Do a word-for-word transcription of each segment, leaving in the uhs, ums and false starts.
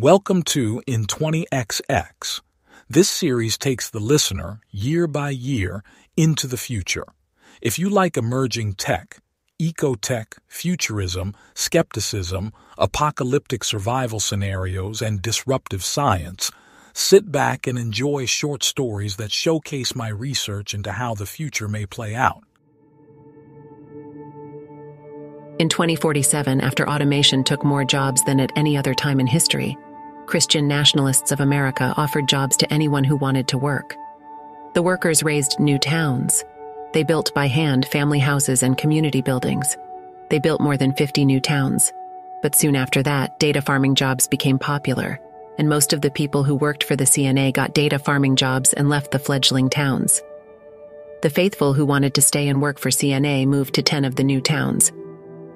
Welcome to In twenty X X. This series takes the listener, year by year, into the future. If you like emerging tech, ecotech, futurism, skepticism, apocalyptic survival scenarios, and disruptive science, sit back and enjoy short stories that showcase my research into how the future may play out. In twenty forty-seven, after automation took more jobs than at any other time in history, Christian Nationalists of America offered jobs to anyone who wanted to work. The workers raised new towns. They built by hand family houses and community buildings. They built more than fifty new towns. But soon after that, data farming jobs became popular, and most of the people who worked for the C N A got data farming jobs and left the fledgling towns. The faithful who wanted to stay and work for C N A moved to ten of the new towns.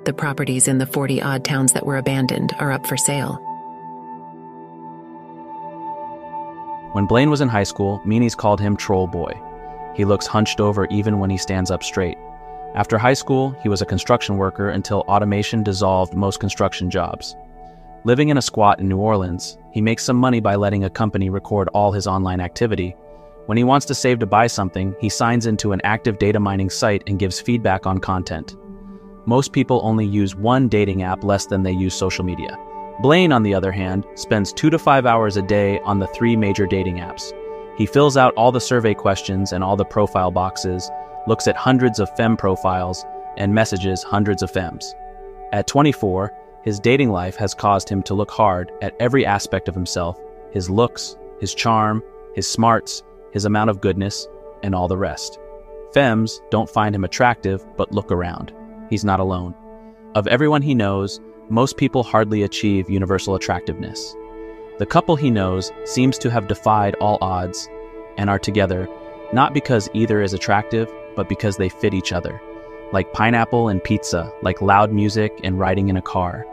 The properties in the forty-odd towns that were abandoned are up for sale. When Blaine was in high school, meanies called him Troll Boy. He looks hunched over even when he stands up straight. After high school, he was a construction worker until automation dissolved most construction jobs. Living in a squat in New Orleans, he makes some money by letting a company record all his online activity. When he wants to save to buy something, he signs into an active data mining site and gives feedback on content. Most people only use one dating app less than they use social media. Blaine, on the other hand, spends two to five hours a day on the three major dating apps. He fills out all the survey questions and all the profile boxes, looks at hundreds of femme profiles, and messages hundreds of femmes. At twenty-four, his dating life has caused him to look hard at every aspect of himself, his looks, his charm, his smarts, his amount of goodness, and all the rest. Femmes don't find him attractive, but look around. He's not alone. Of everyone he knows, most people hardly achieve universal attractiveness. The couple he knows seems to have defied all odds and are together, not because either is attractive, but because they fit each other. Like pineapple and pizza, like loud music and riding in a car.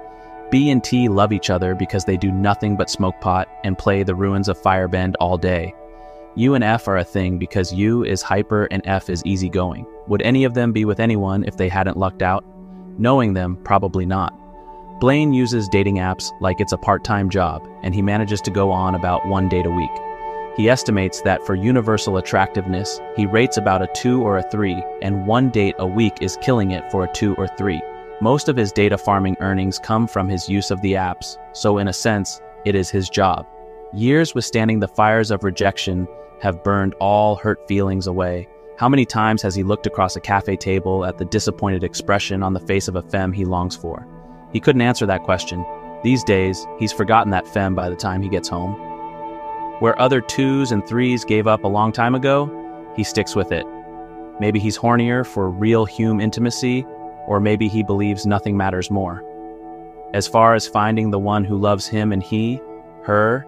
B and T love each other because they do nothing but smoke pot and play the ruins of Firebend all day. U and F are a thing because U is hyper and F is easygoing. Would any of them be with anyone if they hadn't lucked out? Knowing them, probably not. Blaine uses dating apps like it's a part-time job, and he manages to go on about one date a week. He estimates that for universal attractiveness, he rates about a two or a three, and one date a week is killing it for a two or three. Most of his data farming earnings come from his use of the apps, so in a sense, it is his job. Years withstanding the fires of rejection have burned all hurt feelings away. How many times has he looked across a cafe table at the disappointed expression on the face of a femme he longs for? He couldn't answer that question. These days, he's forgotten that femme by the time he gets home. Where other twos and threes gave up a long time ago, he sticks with it. Maybe he's hornier for real human intimacy, or maybe he believes nothing matters more. As far as finding the one who loves him and he, her,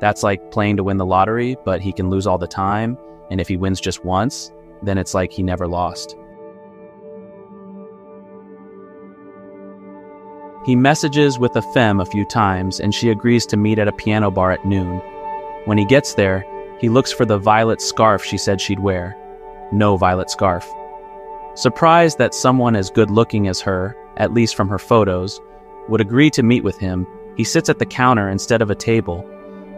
that's like playing to win the lottery, but he can lose all the time, and if he wins just once, then it's like he never lost. He messages with a femme a few times, and she agrees to meet at a piano bar at noon. When he gets there, he looks for the violet scarf she said she'd wear. No violet scarf. Surprised that someone as good-looking as her, at least from her photos, would agree to meet with him, he sits at the counter instead of a table.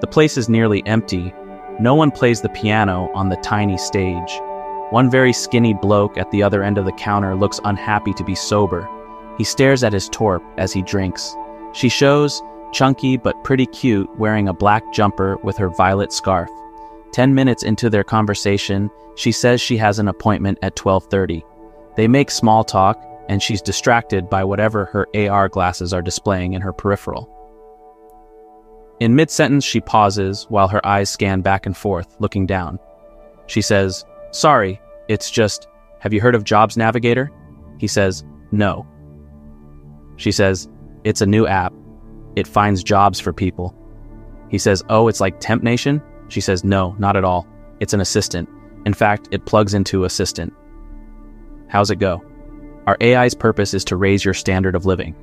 The place is nearly empty. No one plays the piano on the tiny stage. One very skinny bloke at the other end of the counter looks unhappy to be sober. He stares at his torp as he drinks. She shows, chunky but pretty cute, wearing a black jumper with her violet scarf. Ten minutes into their conversation, she says she has an appointment at twelve thirty. They make small talk, and she's distracted by whatever her A R glasses are displaying in her peripheral. In mid-sentence, she pauses while her eyes scan back and forth, looking down. She says, "Sorry, it's just, have you heard of Jobs Navigator?" He says, "No." She says, "It's a new app. It finds jobs for people." He says, "Oh, it's like Tempt Nation?" She says, "No, not at all. It's an assistant. In fact, it plugs into Assistant." "How's it go?" "Our A I's purpose is to raise your standard of living."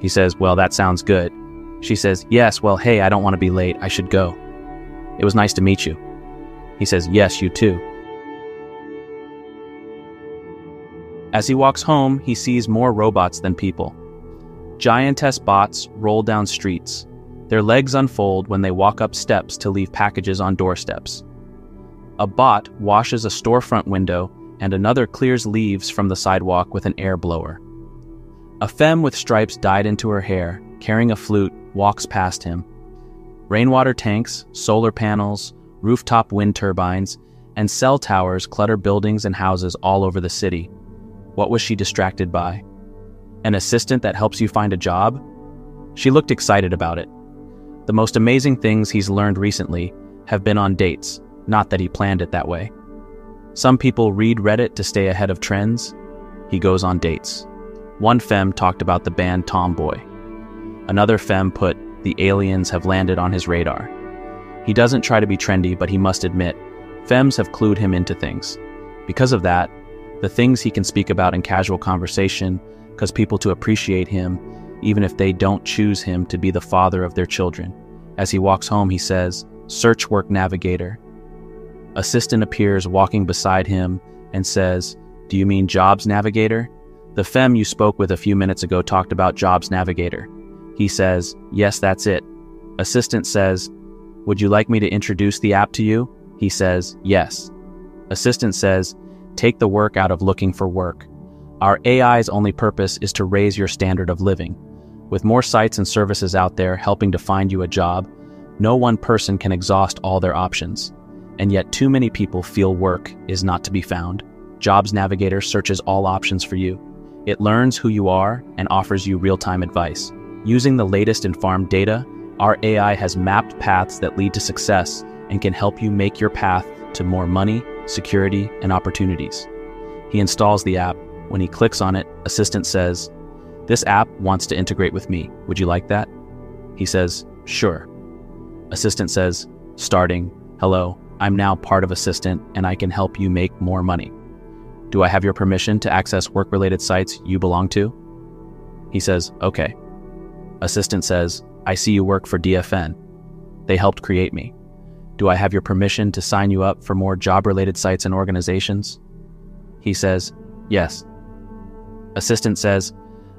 He says, "Well, that sounds good." She says, "Yes, well, hey, I don't want to be late. I should go. It was nice to meet you." He says, "Yes, you too." As he walks home, he sees more robots than people. Giantess bots roll down streets. Their legs unfold when they walk up steps to leave packages on doorsteps. A bot washes a storefront window, and another clears leaves from the sidewalk with an air blower. A femme with stripes dyed into her hair, carrying a flute, walks past him. Rainwater tanks, solar panels, rooftop wind turbines, and cell towers clutter buildings and houses all over the city. What was she distracted by? An assistant that helps you find a job? She looked excited about it. The most amazing things he's learned recently have been on dates, not that he planned it that way. Some people read Reddit to stay ahead of trends. He goes on dates. One femme talked about the band Tomboy. Another femme put, the aliens have landed on his radar. He doesn't try to be trendy, but he must admit, femmes have clued him into things. Because of that, the things he can speak about in casual conversation cause people to appreciate him, even if they don't choose him to be the father of their children. As he walks home, he says, "Search work navigator." Assistant appears walking beside him and says, "Do you mean Jobs Navigator? The femme you spoke with a few minutes ago talked about Jobs Navigator." He says, "Yes, that's it." Assistant says, "Would you like me to introduce the app to you?" He says, "Yes." Assistant says, "Take the work out of looking for work. Our A I's only purpose is to raise your standard of living. With more sites and services out there helping to find you a job, no one person can exhaust all their options. And yet too many people feel work is not to be found. Jobs Navigator searches all options for you. It learns who you are and offers you real-time advice. Using the latest in farm data, our A I has mapped paths that lead to success and can help you make your path to more money, security, and opportunities." He installs the app. When he clicks on it, assistant says, "This app wants to integrate with me. Would you like that?" He says, "Sure." Assistant says, starting, "Hello, I'm now part of Assistant, and I can help you make more money. Do I have your permission to access work-related sites you belong to?" He says, "Okay." Assistant says, "I see you work for D F N. They helped create me. Do I have your permission to sign you up for more job-related sites and organizations?" He says, "Yes." Assistant says,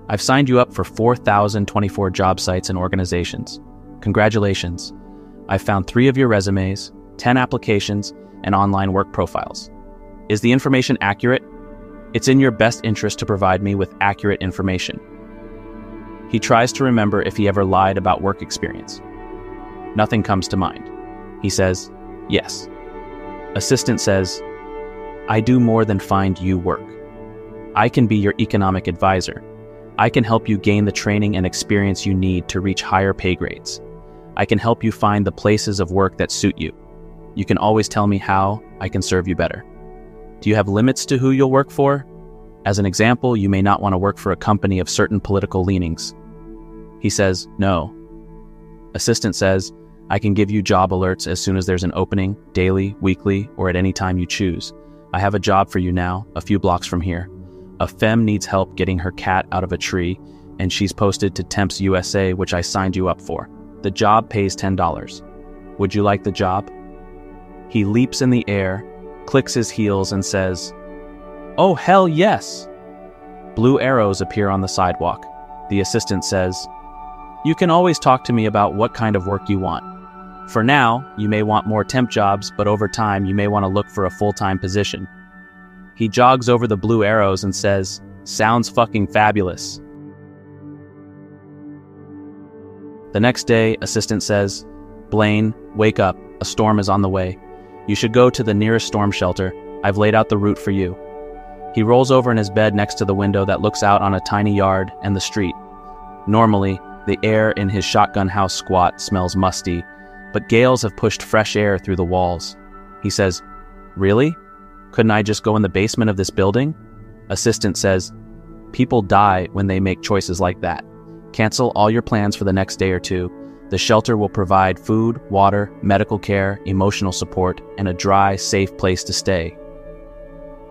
"I've signed you up for four thousand twenty-four job sites and organizations. Congratulations. I've found three of your resumes, ten applications, and online work profiles. Is the information accurate? It's in your best interest to provide me with accurate information." He tries to remember if he ever lied about work experience. Nothing comes to mind. He says, "Yes." Assistant says, "I do more than find you work. I can be your economic advisor. I can help you gain the training and experience you need to reach higher pay grades. I can help you find the places of work that suit you. You can always tell me how I can serve you better. Do you have limits to who you'll work for? As an example, you may not want to work for a company of certain political leanings." He says, "No." Assistant says, "I can give you job alerts as soon as there's an opening, daily, weekly, or at any time you choose. I have a job for you now, a few blocks from here. A femme needs help getting her cat out of a tree, and she's posted to Temps U S A, which I signed you up for. The job pays ten dollars. Would you like the job?" He leaps in the air, clicks his heels, and says, "Oh, hell yes!" Blue arrows appear on the sidewalk. The assistant says, "You can always talk to me about what kind of work you want. For now, you may want more temp jobs, but over time, you may want to look for a full-time position." He jogs over the blue arrows and says, "Sounds fucking fabulous." The next day, assistant says, "Blaine, wake up. A storm is on the way. You should go to the nearest storm shelter. I've laid out the route for you." He rolls over in his bed next to the window that looks out on a tiny yard and the street. Normally, the air in his shotgun house squat smells musty, but gales have pushed fresh air through the walls. He says, "Really? Couldn't I just go in the basement of this building?" Assistant says, "People die when they make choices like that. Cancel all your plans for the next day or two. The shelter will provide food, water, medical care, emotional support, and a dry, safe place to stay."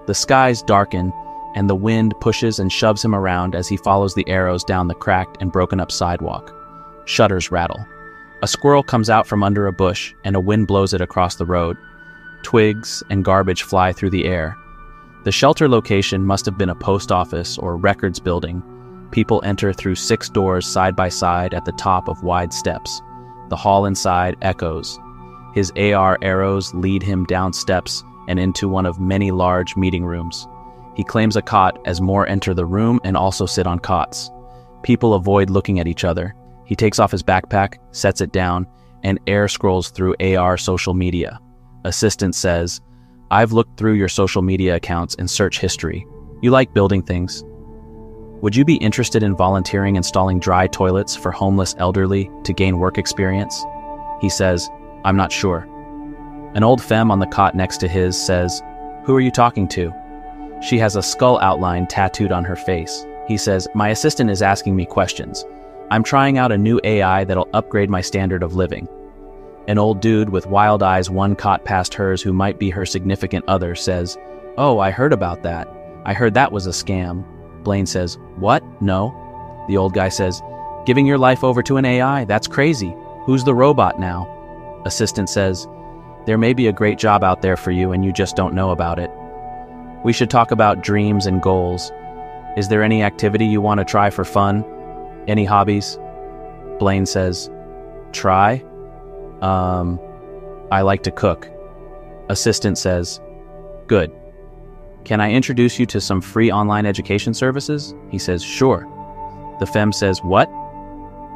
The skies darken, and the wind pushes and shoves him around as he follows the arrows down the cracked and broken up sidewalk. Shutters rattle. A squirrel comes out from under a bush, and a wind blows it across the road. Twigs and garbage fly through the air. The shelter location must have been a post office or records building. People enter through six doors side by side at the top of wide steps. The hall inside echoes. His A R arrows lead him down steps and into one of many large meeting rooms. He claims a cot as more enter the room and also sit on cots. People avoid looking at each other. He takes off his backpack, sets it down, and air scrolls through A R social media. Assistant says, "I've looked through your social media accounts and search history. You like building things. Would you be interested in volunteering installing dry toilets for homeless elderly to gain work experience?" He says, "I'm not sure." An old femme on the cot next to his says, "Who are you talking to?" She has a skull outline tattooed on her face. He says, "My assistant is asking me questions. I'm trying out a new A I that'll upgrade my standard of living." An old dude with wild eyes one cot past hers who might be her significant other says, "Oh, I heard about that. I heard that was a scam." Blaine says, "What? No." The old guy says, "Giving your life over to an A I? That's crazy. Who's the robot now?" Assistant says, "There may be a great job out there for you and you just don't know about it. We should talk about dreams and goals. Is there any activity you want to try for fun? Any hobbies?" Blaine says, "Try? Um, I like to cook." Assistant says, "Good. Can I introduce you to some free online education services?" He says, "Sure." The femme says, "What?"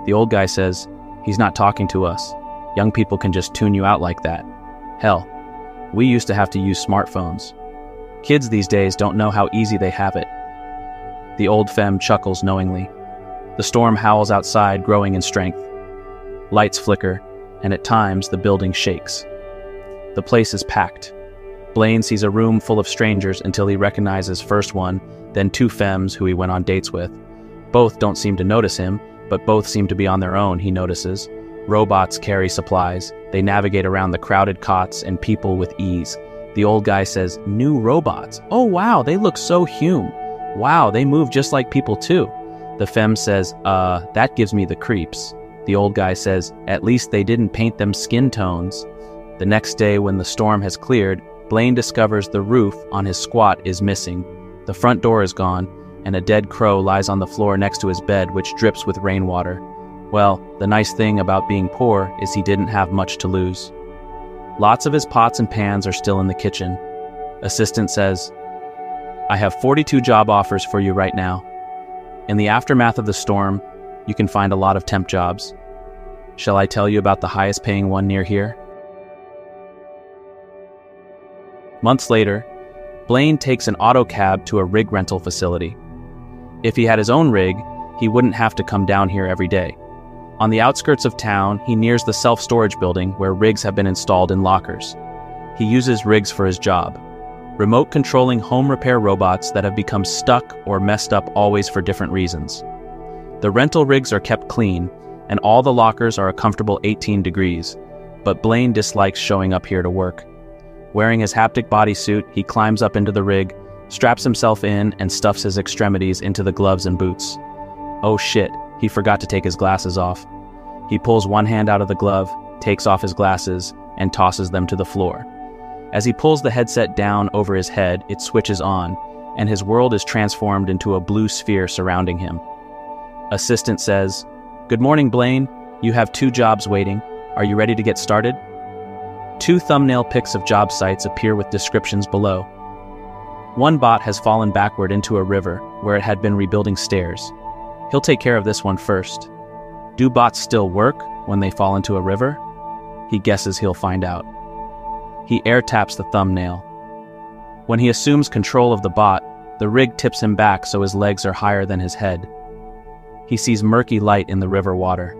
The old guy says, "He's not talking to us. Young people can just tune you out like that. Hell, we used to have to use smartphones. Kids these days don't know how easy they have it." The old femme chuckles knowingly. The storm howls outside, growing in strength. Lights flicker, and at times the building shakes. The place is packed. Blaine sees a room full of strangers until he recognizes first one, then two femmes who he went on dates with. Both don't seem to notice him, but both seem to be on their own, he notices. Robots carry supplies. They navigate around the crowded cots and people with ease. The old guy says, "New robots. Oh, wow, they look so human. Wow, they move just like people too." The femme says, uh, "That gives me the creeps." The old guy says, "At least they didn't paint them skin tones." The next day, when the storm has cleared, Blaine discovers the roof on his squat is missing. The front door is gone, and a dead crow lies on the floor next to his bed, which drips with rainwater. Well, the nice thing about being poor is he didn't have much to lose. Lots of his pots and pans are still in the kitchen. Assistant says, "I have forty-two job offers for you right now. In the aftermath of the storm, you can find a lot of temp jobs. Shall I tell you about the highest paying one near here?" Months later, Blaine takes an auto cab to a rig rental facility. If he had his own rig, he wouldn't have to come down here every day. On the outskirts of town, he nears the self-storage building where rigs have been installed in lockers. He uses rigs for his job. Remote controlling home repair robots that have become stuck or messed up, always for different reasons. The rental rigs are kept clean, and all the lockers are a comfortable eighteen degrees, but Blaine dislikes showing up here to work. Wearing his haptic bodysuit, he climbs up into the rig, straps himself in, and stuffs his extremities into the gloves and boots. Oh shit. He forgot to take his glasses off. He pulls one hand out of the glove, takes off his glasses, and tosses them to the floor. As he pulls the headset down over his head, it switches on, and his world is transformed into a blue sphere surrounding him. Assistant says, "Good morning, Blaine. You have two jobs waiting. Are you ready to get started?" Two thumbnail pics of job sites appear with descriptions below. One bot has fallen backward into a river where it had been rebuilding stairs. He'll take care of this one first. Do bots still work when they fall into a river? He guesses he'll find out. He air taps the thumbnail. When he assumes control of the bot, the rig tips him back so his legs are higher than his head. He sees murky light in the river water.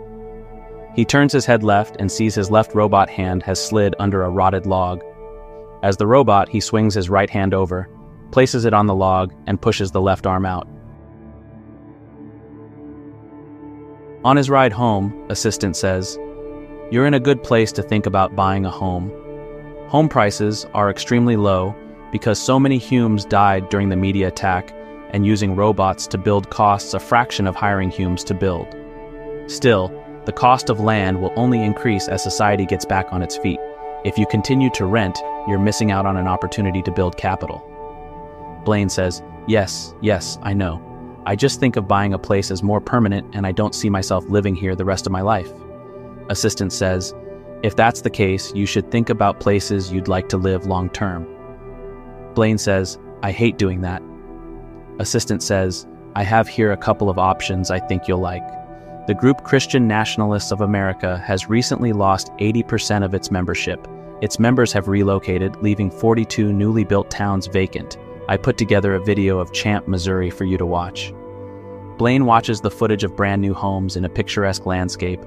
He turns his head left and sees his left robot hand has slid under a rotted log. As the robot, he swings his right hand over, places it on the log, and pushes the left arm out. On his ride home, Assistant says, "You're in a good place to think about buying a home. Home prices are extremely low because so many humans died during the media attack, and using robots to build costs a fraction of hiring humans to build. Still, the cost of land will only increase as society gets back on its feet. If you continue to rent, you're missing out on an opportunity to build capital." Blaine says, Yes, yes, I know. I just think of buying a place as more permanent, and I don't see myself living here the rest of my life." Assistant says, if that's the case, you should think about places you'd like to live long term. Blaine says, I hate doing that. Assistant says, I have here a couple of options I think you'll like. The group Christian Nationalists of America has recently lost eighty percent of its membership. Its members have relocated, leaving forty-two newly built towns vacant. I put together a video of Champaign, Missouri for you to watch. Blaine watches the footage of brand new homes in a picturesque landscape.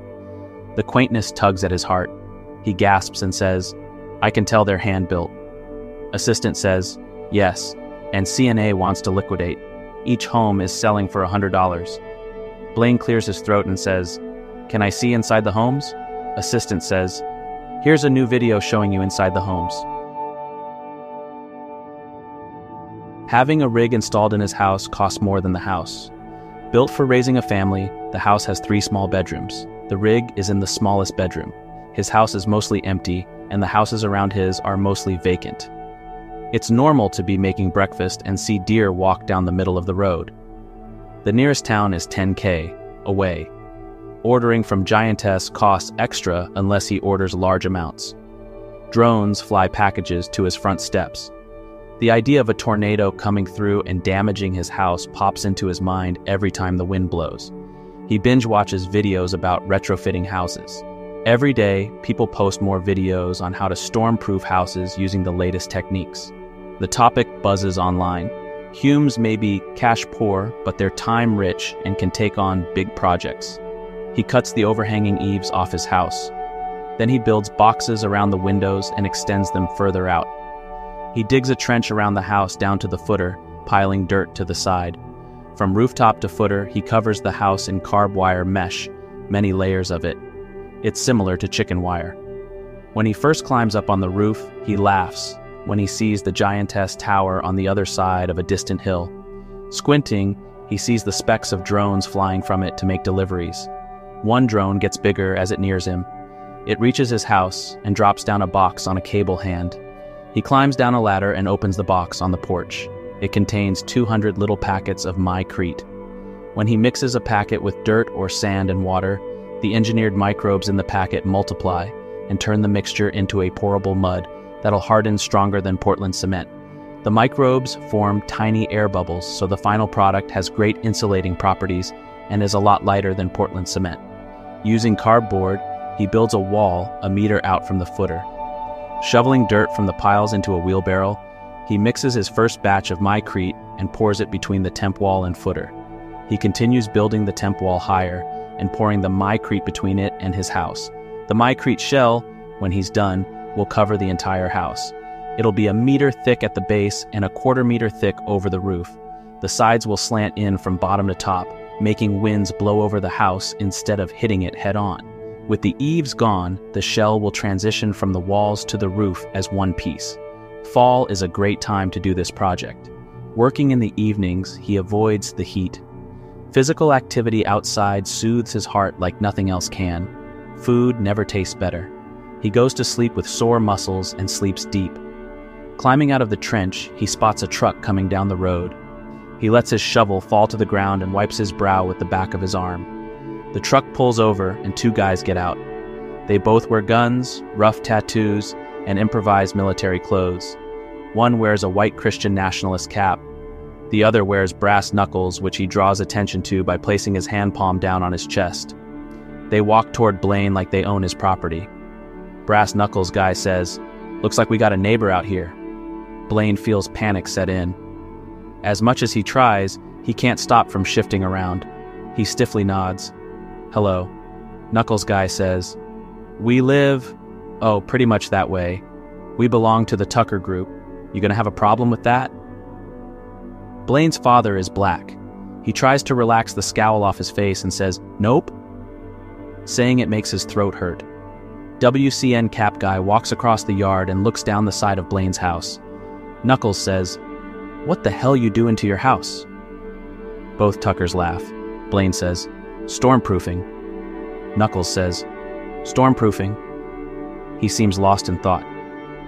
The quaintness tugs at his heart. He gasps and says, I can tell they're hand-built. Assistant says, yes, and C N A wants to liquidate. Each home is selling for one hundred dollars. Blaine clears his throat and says, can I see inside the homes? Assistant says, here's a new video showing you inside the homes. Having a rig installed in his house costs more than the house. Built for raising a family, the house has three small bedrooms. The rig is in the smallest bedroom. His house is mostly empty, and the houses around his are mostly vacant. It's normal to be making breakfast and see deer walk down the middle of the road. The nearest town is ten K away. Ordering from Giantess costs extra unless he orders large amounts. Drones fly packages to his front steps. The idea of a tornado coming through and damaging his house pops into his mind every time the wind blows. He binge watches videos about retrofitting houses. Every day, people post more videos on how to storm-proof houses using the latest techniques. The topic buzzes online. Humes may be cash poor, but they're time rich and can take on big projects. He cuts the overhanging eaves off his house. Then he builds boxes around the windows and extends them further out. He digs a trench around the house down to the footer, piling dirt to the side. From rooftop to footer, he covers the house in carb wire mesh, many layers of it. It's similar to chicken wire. When he first climbs up on the roof, he laughs when he sees the Giantess tower on the other side of a distant hill. Squinting, he sees the specks of drones flying from it to make deliveries. One drone gets bigger as it nears him. It reaches his house and drops down a box on a cable hand. He climbs down a ladder and opens the box on the porch. It contains two hundred little packets of Mycrete. When he mixes a packet with dirt or sand and water, the engineered microbes in the packet multiply and turn the mixture into a pourable mud that'll harden stronger than Portland cement. The microbes form tiny air bubbles, so the final product has great insulating properties and is a lot lighter than Portland cement. Using cardboard, he builds a wall a meter out from the footer. Shoveling dirt from the piles into a wheelbarrow, he mixes his first batch of Mycrete and pours it between the temp wall and footer. He continues building the temp wall higher and pouring the Mycrete between it and his house. The Mycrete shell, when he's done, will cover the entire house. It'll be a meter thick at the base and a quarter meter thick over the roof. The sides will slant in from bottom to top, making winds blow over the house instead of hitting it head on. With the eaves gone, the shell will transition from the walls to the roof as one piece. Fall is a great time to do this project. Working in the evenings, he avoids the heat. Physical activity outside soothes his heart like nothing else can. Food never tastes better. He goes to sleep with sore muscles and sleeps deep. Climbing out of the trench, he spots a truck coming down the road. He lets his shovel fall to the ground and wipes his brow with the back of his arm. The truck pulls over and two guys get out. They both wear guns, rough tattoos, and improvised military clothes. One wears a white Christian nationalist cap. The other wears brass knuckles, which he draws attention to by placing his hand palm down on his chest. They walk toward Blaine like they own his property. Brass knuckles guy says, "Looks like we got a neighbor out here." Blaine feels panic set in. As much as he tries, he can't stop from shifting around. He stiffly nods. "Hello." Knuckles guy says, "We live, oh, pretty much that way. We belong to the Tucker group. You gonna have a problem with that?" Blaine's father is black. He tries to relax the scowl off his face and says, "Nope." Saying it makes his throat hurt. W C N cap guy walks across the yard and looks down the side of Blaine's house. Knuckles says, "What the hell you doing to your house?" Both Tuckers laugh. Blaine says, "Stormproofing." Knuckles says, "Stormproofing?" He seems lost in thought.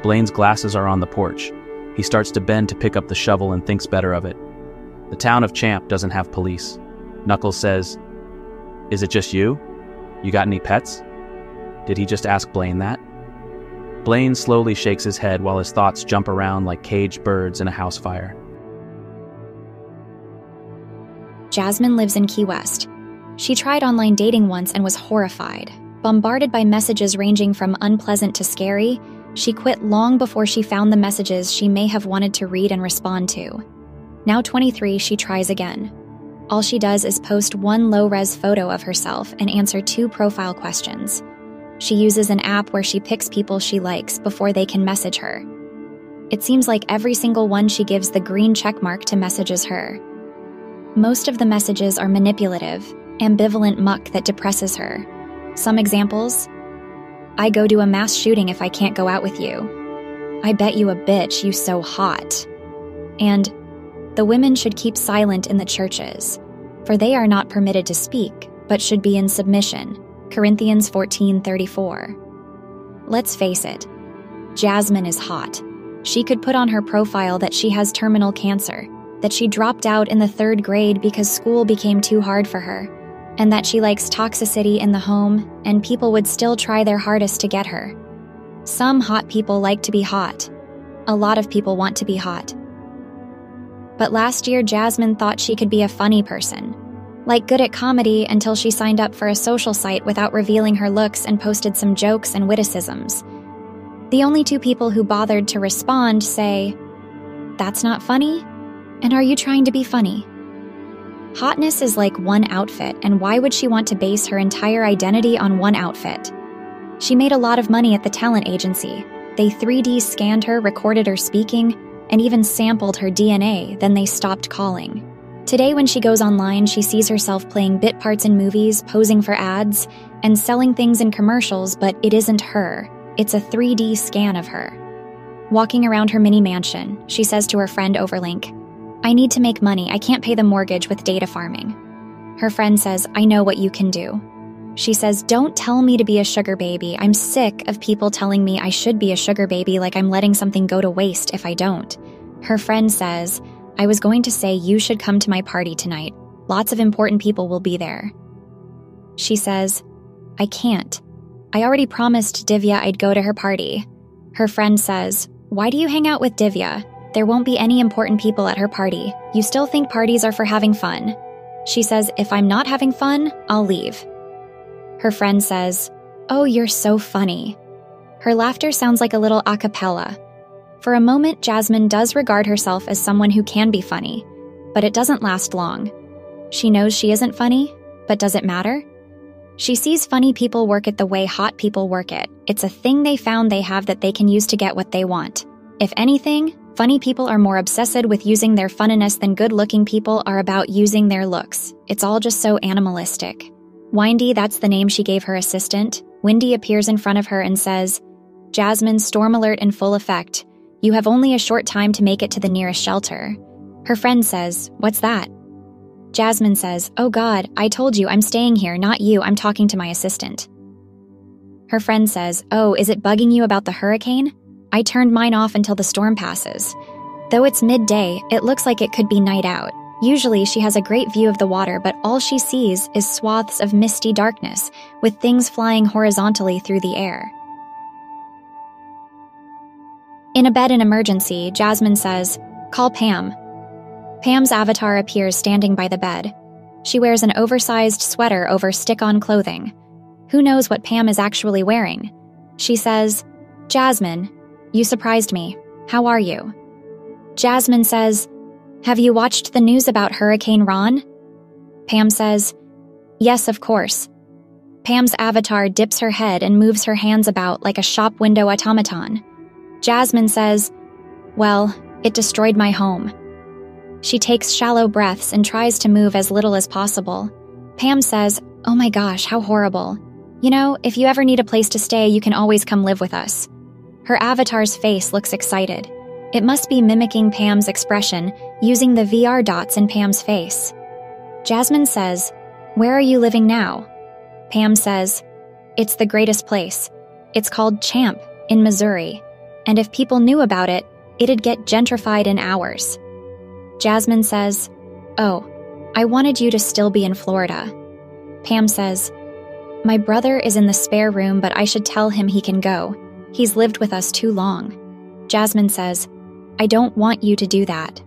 Blaine's glasses are on the porch. He starts to bend to pick up the shovel and thinks better of it. The town of Champ doesn't have police. Knuckles says, "Is it just you? You got any pets?" Did he just ask Blaine that? Blaine slowly shakes his head while his thoughts jump around like caged birds in a house fire. Jasmine lives in Key West. She tried online dating once and was horrified. Bombarded by messages ranging from unpleasant to scary, she quit long before she found the messages she may have wanted to read and respond to. Now twenty-three, she tries again. All she does is post one low-res photo of herself and answer two profile questions. She uses an app where she picks people she likes before they can message her. It seems like every single one she gives the green checkmark to messages her. Most of the messages are manipulative, ambivalent muck that depresses her. Some examples: I go to a mass shooting if I can't go out with you. I bet you a bitch, you so hot. And the women should keep silent in the churches, for they are not permitted to speak, but should be in submission. Corinthians fourteen thirty-four. Let's face it, Jasmine is hot. She could put on her profile that she has terminal cancer, that she dropped out in the third grade because school became too hard for her, and that she likes toxicity in the home, and people would still try their hardest to get her. Some hot people like to be hot. A lot of people want to be hot. But last year, Jasmine thought she could be a funny person, like good at comedy, until she signed up for a social site without revealing her looks and posted some jokes and witticisms. The only two people who bothered to respond say, "That's not funny? And are you trying to be funny?" Hotness is like one outfit, and why would she want to base her entire identity on one outfit? She made a lot of money at the talent agency. They three D scanned her, recorded her speaking, and even sampled her D N A, then they stopped calling. Today, when she goes online, she sees herself playing bit parts in movies, posing for ads, and selling things in commercials, but it isn't her. It's a three D scan of her. Walking around her mini mansion, she says to her friend Overlink, "I need to make money. I can't pay the mortgage with data farming." Her friend says, "I know what you can do." She says, "Don't tell me to be a sugar baby. I'm sick of people telling me I should be a sugar baby, like I'm letting something go to waste if I don't." Her friend says, "I was going to say you should come to my party tonight. Lots of important people will be there." She says, "I can't. I already promised Divya I'd go to her party." Her friend says, "Why do you hang out with Divya? There won't be any important people at her party. You still think parties are for having fun." She says, "If I'm not having fun, I'll leave." Her friend says, "Oh, you're so funny." Her laughter sounds like a little a cappella. For a moment, Jasmine does regard herself as someone who can be funny, but it doesn't last long. She knows she isn't funny, but does it matter? She sees funny people work it the way hot people work it. It's a thing they found they have that they can use to get what they want. If anything, funny people are more obsessed with using their funniness than good-looking people are about using their looks. It's all just so animalistic. Windy, that's the name she gave her assistant. Windy appears in front of her and says, "Jasmine, storm alert in full effect. You have only a short time to make it to the nearest shelter." Her friend says, "What's that?" Jasmine says, "Oh God, I told you I'm staying here, not you, I'm talking to my assistant." Her friend says, "Oh, is it bugging you about the hurricane? I turned mine off until the storm passes. Though it's midday, it looks like it could be night out." Usually, she has a great view of the water, but all she sees is swaths of misty darkness, with things flying horizontally through the air. In a bed in emergency, Jasmine says, "Call Pam." Pam's avatar appears standing by the bed. She wears an oversized sweater over stick-on clothing. Who knows what Pam is actually wearing? She says, "Jasmine, you surprised me. How are you?" Jasmine says, "Have you watched the news about Hurricane Ron?" Pam says, "Yes, of course." Pam's avatar dips her head and moves her hands about like a shop window automaton. Jasmine says, "Well, it destroyed my home." She takes shallow breaths and tries to move as little as possible. Pam says, "Oh my gosh, how horrible. You know, if you ever need a place to stay, you can always come live with us." Her avatar's face looks excited. It must be mimicking Pam's expression, using the V R dots in Pam's face. Jasmine says, "Where are you living now?" Pam says, "It's the greatest place. It's called Champ, in Missouri. And if people knew about it, it'd get gentrified in hours." Jasmine says, "Oh, I wanted you to still be in Florida." Pam says, My brother is in the spare room, but I should tell him he can go. He's lived with us too long. Jasmine says, I don't want you to do that.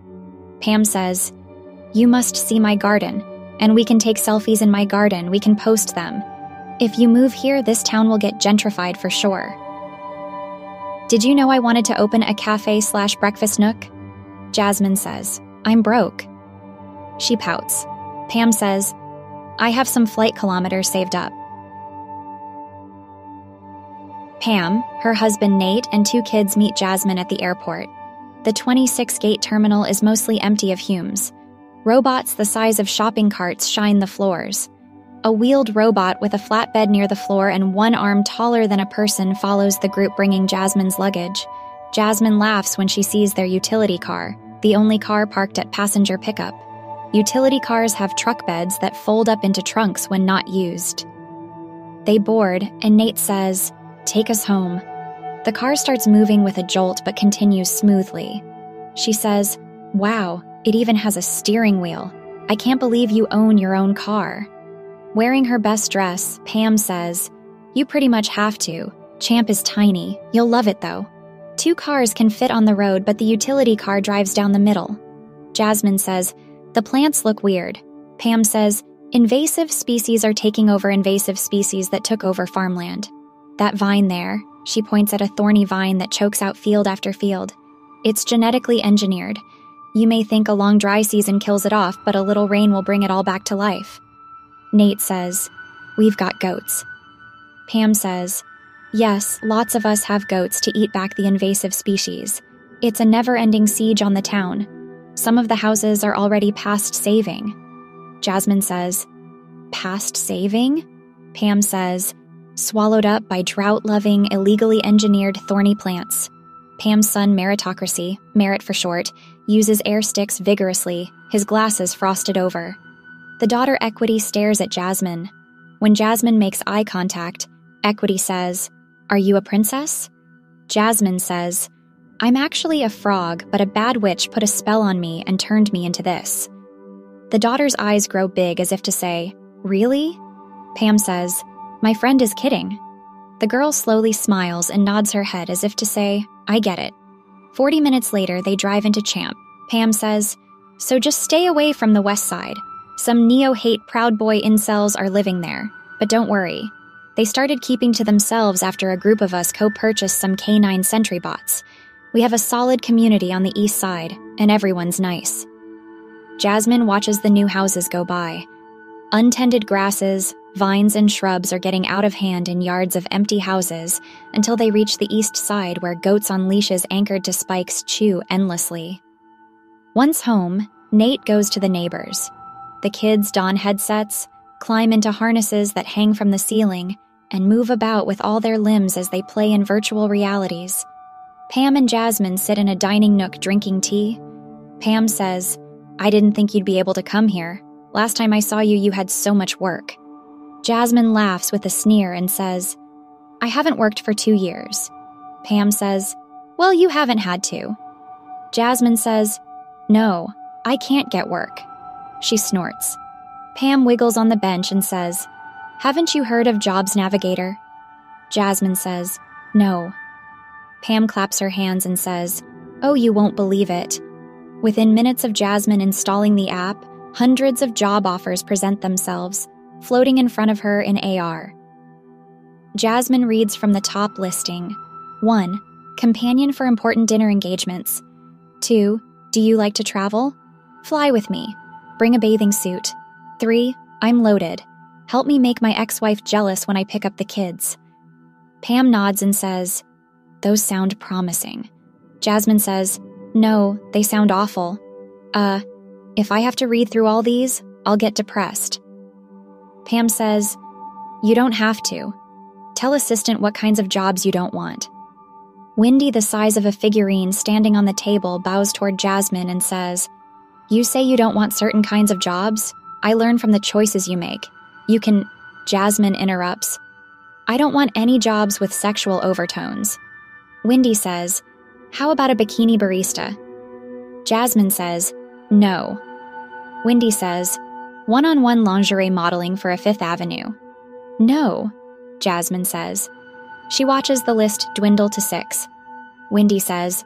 Pam says, you must see my garden, and we can take selfies in my garden, we can post them. If you move here, this town will get gentrified for sure. Did you know I wanted to open a cafe slash breakfast nook? Jasmine says, I'm broke. She pouts. Pam says, I have some flight kilometers saved up. Pam, her husband Nate, and two kids meet Jasmine at the airport. The twenty-six gate terminal is mostly empty of humans. Robots the size of shopping carts shine the floors. A wheeled robot with a flatbed near the floor and one arm taller than a person follows the group bringing Jasmine's luggage. Jasmine laughs when she sees their utility car, the only car parked at passenger pickup. Utility cars have truck beds that fold up into trunks when not used. They board, and Nate says, take us home. The car starts moving with a jolt but continues smoothly. She says, wow, it even has a steering wheel. I can't believe you own your own car. Wearing her best dress, Pam says, you pretty much have to. Champ is tiny. You'll love it, though. Two cars can fit on the road, but the utility car drives down the middle. Jasmine says, the plants look weird. Pam says, invasive species are taking over invasive species that took over farmland. That vine there, she points at a thorny vine that chokes out field after field. It's genetically engineered. You may think a long dry season kills it off, but a little rain will bring it all back to life. Nate says, we've got goats. Pam says, yes, lots of us have goats to eat back the invasive species. It's a never-ending siege on the town. Some of the houses are already past saving. Jasmine says, past saving? Pam says, swallowed up by drought-loving, illegally engineered thorny plants. Pam's son, Meritocracy, Merit for short, uses air sticks vigorously, his glasses frosted over. The daughter Equity stares at Jasmine. When Jasmine makes eye contact, Equity says, are you a princess? Jasmine says, I'm actually a frog, but a bad witch put a spell on me and turned me into this. The daughter's eyes grow big as if to say, really? Pam says, my friend is kidding. The girl slowly smiles and nods her head as if to say, I get it. Forty minutes later, they drive into Champ. Pam says, so just stay away from the west side. Some neo-hate Proud Boy incels are living there, but don't worry. They started keeping to themselves after a group of us co-purchased some canine sentry bots. We have a solid community on the east side, and everyone's nice. Jasmine watches the new houses go by. Untended grasses, vines, and shrubs are getting out of hand in yards of empty houses until they reach the east side where goats on leashes anchored to spikes chew endlessly. Once home, Nate goes to the neighbors. The kids don headsets, climb into harnesses that hang from the ceiling, and move about with all their limbs as they play in virtual realities. Pam and Jasmine sit in a dining nook drinking tea. Pam says, I didn't think you'd be able to come here. Last time I saw you, you had so much work. Jasmine laughs with a sneer and says, I haven't worked for two years. Pam says, well, you haven't had to. Jasmine says, no, I can't get work. She snorts. Pam wiggles on the bench and says, haven't you heard of Jobs Navigator? Jasmine says, no. Pam claps her hands and says, oh, you won't believe it. Within minutes of Jasmine installing the app, hundreds of job offers present themselves, floating in front of her in A R. Jasmine reads from the top listing. one. Companion for important dinner engagements. two. Do you like to travel? Fly with me. Bring a bathing suit. three. I'm loaded. Help me make my ex-wife jealous when I pick up the kids. Pam nods and says, those sound promising. Jasmine says, no, they sound awful. Uh, if I have to read through all these, I'll get depressed. Pam says, you don't have to. Tell assistant what kinds of jobs you don't want. Windy, the size of a figurine standing on the table, bows toward Jasmine and says, you say you don't want certain kinds of jobs? I learn from the choices you make. You can... Jasmine interrupts. I don't want any jobs with sexual overtones. Windy says, how about a bikini barista? Jasmine says, no. Windy says, one-on-one lingerie modeling for a Fifth Avenue. No, Jasmine says. She watches the list dwindle to six. Windy says,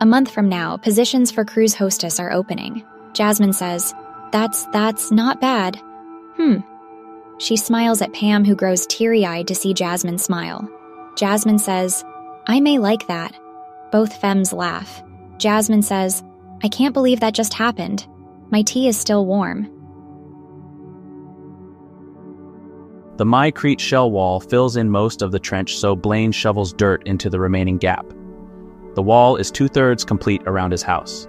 a month from now, positions for cruise hostess are opening. Jasmine says, that's, that's not bad. Hmm. She smiles at Pam, who grows teary-eyed to see Jasmine smile. Jasmine says, I may like that. Both femmes laugh. Jasmine says, I can't believe that just happened. My tea is still warm. The Mycrete shell wall fills in most of the trench, so Blaine shovels dirt into the remaining gap. The wall is two-thirds complete around his house.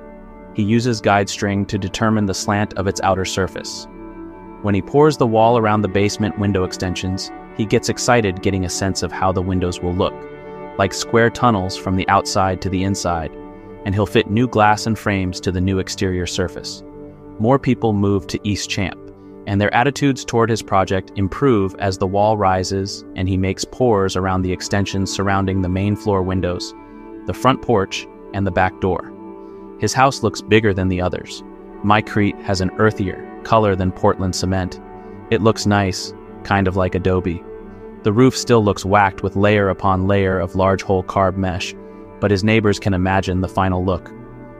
He uses guide string to determine the slant of its outer surface. When he pours the wall around the basement window extensions, he gets excited getting a sense of how the windows will look, like square tunnels from the outside to the inside, and he'll fit new glass and frames to the new exterior surface. More people move to East Champ, and their attitudes toward his project improve as the wall rises and he makes pores around the extensions surrounding the main floor windows, the front porch, and the back door. His house looks bigger than the others. Mycrete has an earthier color than Portland cement. It looks nice, kind of like adobe. The roof still looks whacked with layer upon layer of large hole carb mesh, but his neighbors can imagine the final look.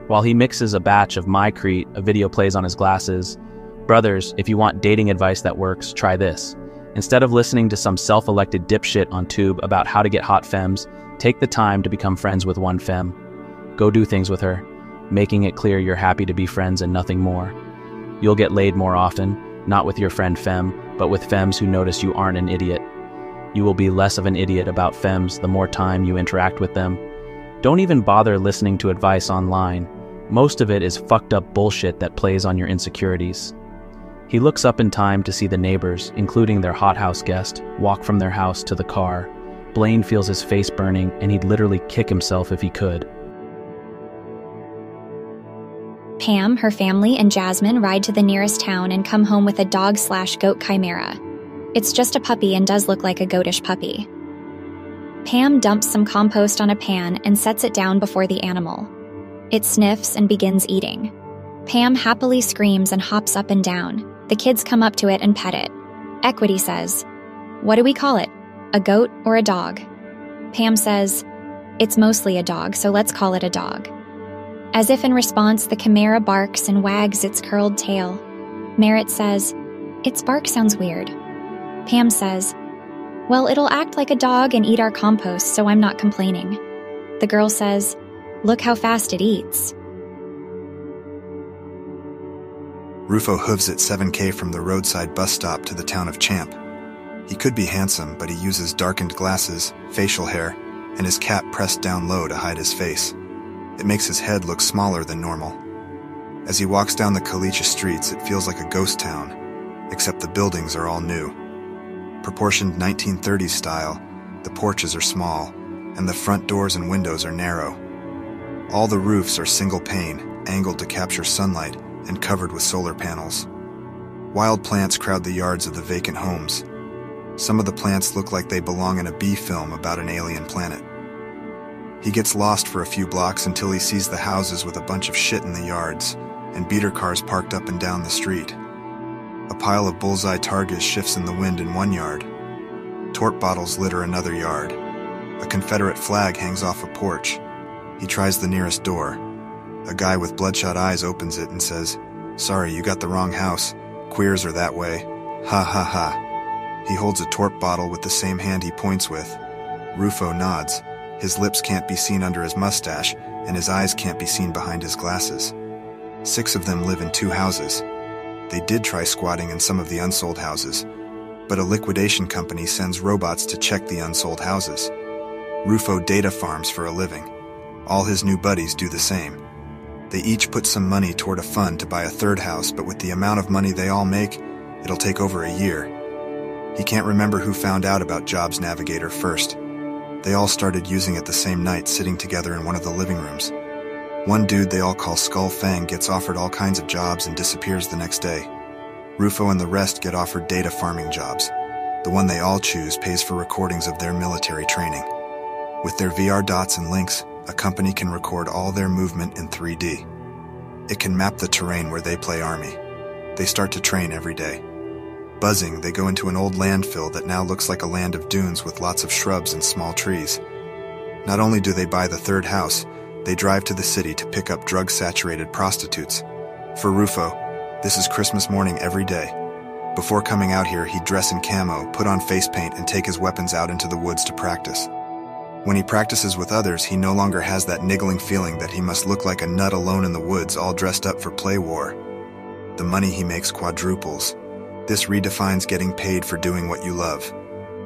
While he mixes a batch of Mycrete, a video plays on his glasses. Brothers, if you want dating advice that works, try this. Instead of listening to some self-elected dipshit on Tube about how to get hot femmes, take the time to become friends with one femme. Go do things with her, making it clear you're happy to be friends and nothing more. You'll get laid more often, not with your friend femme, but with femmes who notice you aren't an idiot. You will be less of an idiot about femmes the more time you interact with them. Don't even bother listening to advice online. Most of it is fucked up bullshit that plays on your insecurities. He looks up in time to see the neighbors, including their hothouse guest, walk from their house to the car. Blaine feels his face burning, and he'd literally kick himself if he could. Pam, her family, and Jasmine ride to the nearest town and come home with a dog-slash-goat chimera. It's just a puppy and does look like a goatish puppy. Pam dumps some compost on a pan and sets it down before the animal. It sniffs and begins eating. Pam happily screams and hops up and down. The kids come up to it and pet it. Equity says, "What do we call it? A goat or a dog?" Pam says, "It's mostly a dog, so let's call it a dog." As if in response, the chimera barks and wags its curled tail. Merit says, "Its bark sounds weird." Pam says, "Well, it'll act like a dog and eat our compost, so I'm not complaining." The girl says, "Look how fast it eats." Rufo hooves it seven K from the roadside bus stop to the town of Champ. He could be handsome, but he uses darkened glasses, facial hair, and his cap pressed down low to hide his face. It makes his head look smaller than normal. As he walks down the Caliche streets, it feels like a ghost town, except the buildings are all new. Proportioned nineteen thirties style, the porches are small, and the front doors and windows are narrow. All the roofs are single pane, angled to capture sunlight and covered with solar panels. Wild plants crowd the yards of the vacant homes. Some of the plants look like they belong in a B film about an alien planet. He gets lost for a few blocks until he sees the houses with a bunch of shit in the yards and beater cars parked up and down the street. A pile of bullseye targets shifts in the wind in one yard. Tort bottles litter another yard. A Confederate flag hangs off a porch. He tries the nearest door. A guy with bloodshot eyes opens it and says, "Sorry, you got the wrong house. Queers are that way. Ha ha ha." He holds a tort bottle with the same hand he points with. Rufo nods. His lips can't be seen under his mustache, and his eyes can't be seen behind his glasses. Six of them live in two houses. They did try squatting in some of the unsold houses, but a liquidation company sends robots to check the unsold houses. Rufo data farms for a living. All his new buddies do the same. They each put some money toward a fund to buy a third house, but with the amount of money they all make, it'll take over a year. He can't remember who found out about Jobs Navigator first. They all started using it the same night, sitting together in one of the living rooms. One dude they all call Skull Fang gets offered all kinds of jobs and disappears the next day. Rufo and the rest get offered data farming jobs. The one they all choose pays for recordings of their military training. With their V R dots and links, a company can record all their movement in three D. It can map the terrain where they play army. They start to train every day. Buzzing, they go into an old landfill that now looks like a land of dunes with lots of shrubs and small trees. Not only do they buy the third house, they drive to the city to pick up drug-saturated prostitutes. For Rufo, this is Christmas morning every day. Before coming out here, he'd dress in camo, put on face paint, and take his weapons out into the woods to practice. When he practices with others, he no longer has that niggling feeling that he must look like a nut alone in the woods all dressed up for play war. The money he makes quadruples. This redefines getting paid for doing what you love.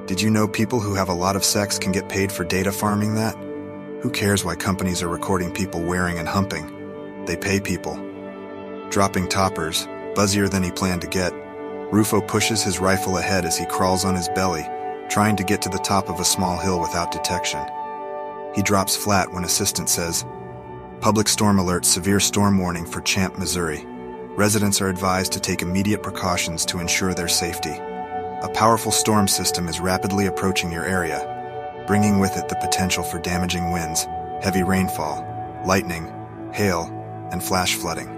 Did you know people who have a lot of sex can get paid for data farming that? Who cares why companies are recording people wearing and humping? They pay people. Dropping toppers, buzzier than he planned to get, Rufo pushes his rifle ahead as he crawls on his belly, trying to get to the top of a small hill without detection. He drops flat when assistant says, "Public storm alert, severe storm warning for Champaign, Missouri. Residents are advised to take immediate precautions to ensure their safety. A powerful storm system is rapidly approaching your area, bringing with it the potential for damaging winds, heavy rainfall, lightning, hail, and flash flooding.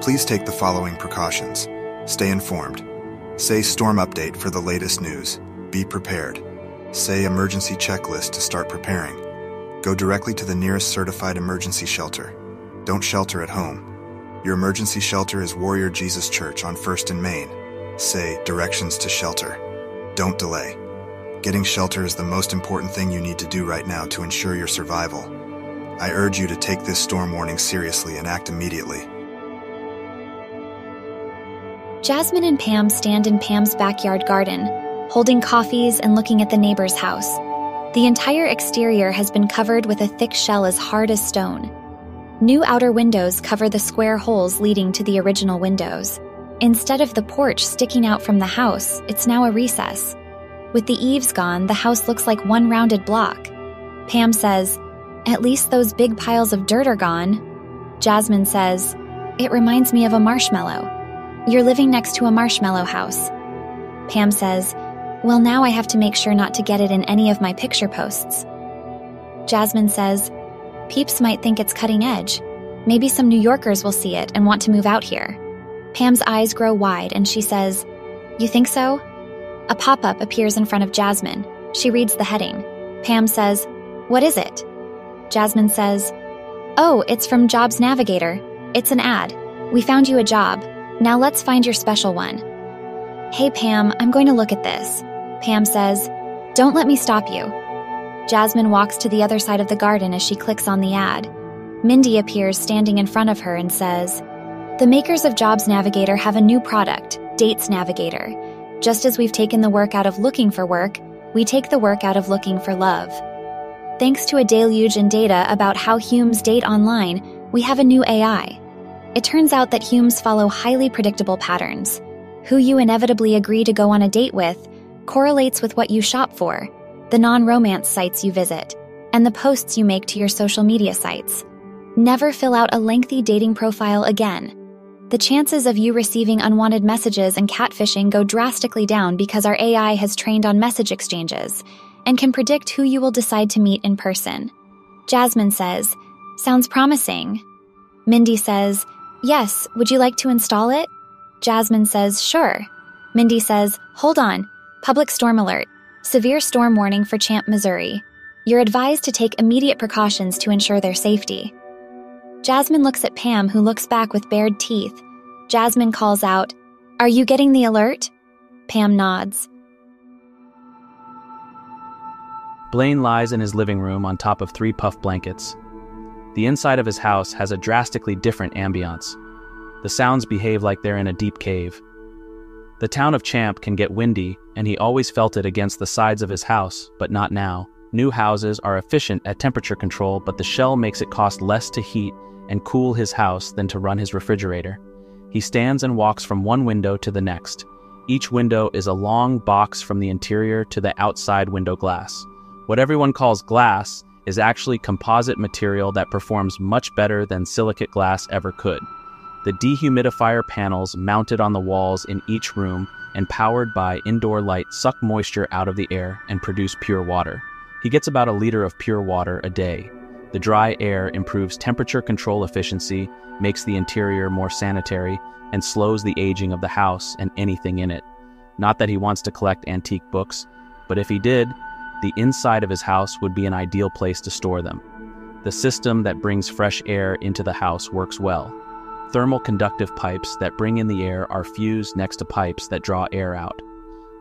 Please take the following precautions. Stay informed. Say storm update for the latest news. Be prepared. Say emergency checklist to start preparing. Go directly to the nearest certified emergency shelter. Don't shelter at home. Your emergency shelter is Warrior Jesus Church on first and Maine. Say, directions to shelter. Don't delay. Getting shelter is the most important thing you need to do right now to ensure your survival. I urge you to take this storm warning seriously and act immediately." Jasmine and Pam stand in Pam's backyard garden, holding coffees and looking at the neighbor's house. The entire exterior has been covered with a thick shell as hard as stone. New outer windows cover the square holes leading to the original windows. Instead of the porch sticking out from the house, it's now a recess. With the eaves gone, the house looks like one rounded block. Pam says, "At least those big piles of dirt are gone." Jasmine says, "It reminds me of a marshmallow. You're living next to a marshmallow house." Pam says, "Well, now I have to make sure not to get it in any of my picture posts." Jasmine says, "Peeps might think it's cutting edge. Maybe some New Yorkers will see it and want to move out here." Pam's eyes grow wide and she says, "You think so?" A pop-up appears in front of Jasmine. She reads the heading. Pam says, "What is it?" Jasmine says, "Oh, it's from Jobs Navigator. It's an ad. We found you a job. Now let's find your special one." "Hey Pam, I'm going to look at this." Pam says, "Don't let me stop you." Jasmine walks to the other side of the garden as she clicks on the ad. Mindy appears standing in front of her and says, "The makers of Jobs Navigator have a new product, Dates Navigator. Just as we've taken the work out of looking for work, we take the work out of looking for love. Thanks to a deluge in data about how Humes date online, we have a new A I. It turns out that Humes follow highly predictable patterns. Who you inevitably agree to go on a date with correlates with what you shop for, the non-romance sites you visit, and the posts you make to your social media sites. Never fill out a lengthy dating profile again. The chances of you receiving unwanted messages and catfishing go drastically down because our A I has trained on message exchanges and can predict who you will decide to meet in person." Jasmine says, "Sounds promising." Mindy says, "Yes, would you like to install it?" Jasmine says, "Sure." Mindy says, "Hold on, public storm alert. Severe storm warning for Champaign, Missouri. You're advised to take immediate precautions to ensure their safety." Jasmine looks at Pam, who looks back with bared teeth. Jasmine calls out, "Are you getting the alert?" Pam nods. Blaine lies in his living room on top of three puff blankets. The inside of his house has a drastically different ambiance. The sounds behave like they're in a deep cave. The town of Champ can get windy, and he always felt it against the sides of his house, but not now. New houses are efficient at temperature control, but the shell makes it cost less to heat and cool his house than to run his refrigerator. He stands and walks from one window to the next. Each window is a long box from the interior to the outside window glass. What everyone calls glass is actually composite material that performs much better than silicate glass ever could. The dehumidifier panels mounted on the walls in each room and powered by indoor light suck moisture out of the air and produce pure water. He gets about a liter of pure water a day. The dry air improves temperature control efficiency, makes the interior more sanitary, and slows the aging of the house and anything in it. Not that he wants to collect antique books, but if he did, the inside of his house would be an ideal place to store them. The system that brings fresh air into the house works well. Thermal conductive pipes that bring in the air are fused next to pipes that draw air out.